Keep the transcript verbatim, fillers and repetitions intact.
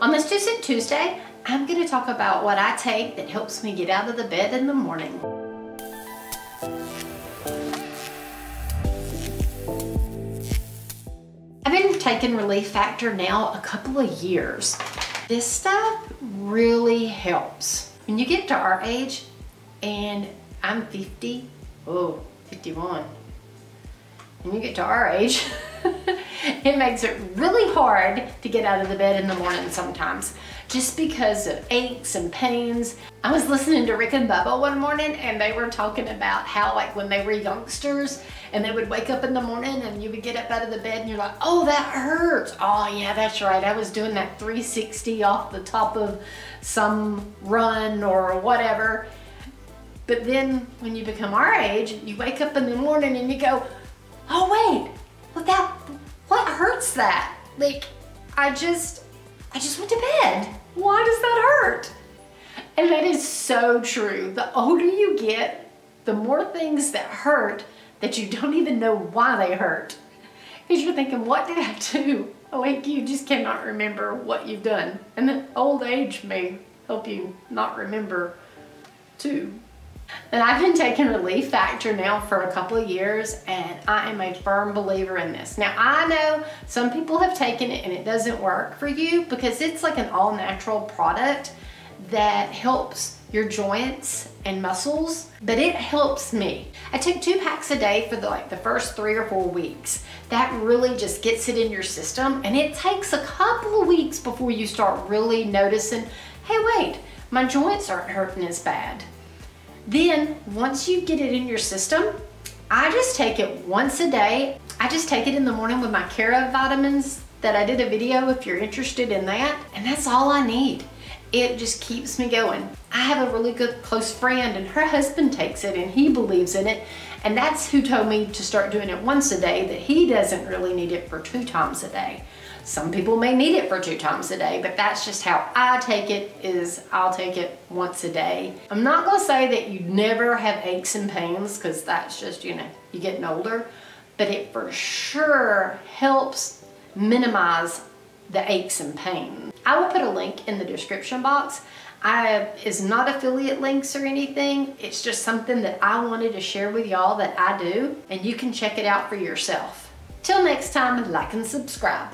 On this Juicing Tuesday, I'm going to talk about what I take that helps me get out of the bed in the morning. I've been taking Relief Factor now a couple of years. This stuff really helps. When you get to our age, and I'm fifty, oh, fifty-one, when you get to our age, it makes it really hard to get out of the bed in the morning sometimes, just because of aches and pains. I was listening to Rick and Bubba one morning, and they were talking about how, like, when they were youngsters and they would wake up in the morning and you would get up out of the bed and you're like, oh, that hurts. Oh yeah, that's right. I was doing that three sixty off the top of some run or whatever. But then when you become our age, you wake up in the morning and you go, oh wait, well that, what hurts that? Like, I just, I just went to bed. Why does that hurt? And that is so true. The older you get, the more things that hurt that you don't even know why they hurt. Because you're thinking, what did I do? Oh, like, you just cannot remember what you've done. And then old age may help you not remember too. And I've been taking Relief Factor now for a couple of years, and I am a firm believer in this. Now, I know some people have taken it and it doesn't work for you, because it's like an all-natural product that helps your joints and muscles, but it helps me. I took two packs a day for the, like the first three or four weeks. That really just gets it in your system, and it takes a couple of weeks before you start really noticing, hey, wait, my joints aren't hurting as bad. Then once you get it in your system, I just take it once a day. I just take it in the morning with my Care/of vitamins that I did a video if you're interested in that. And that's all I need. It just keeps me going. I have a really good close friend, and her husband takes it and he believes in it. And that's who told me to start doing it once a day, that he doesn't really need it for two times a day. Some people may need it for two times a day, but that's just how I take it, is I'll take it once a day. I'm not gonna say that you never have aches and pains, because that's just, you know, you're getting older, but it for sure helps minimize the aches and pains. I will put a link in the description box. I is not affiliate links or anything. It's just something that I wanted to share with y'all that I do, and you can check it out for yourself. Till next time, like and subscribe.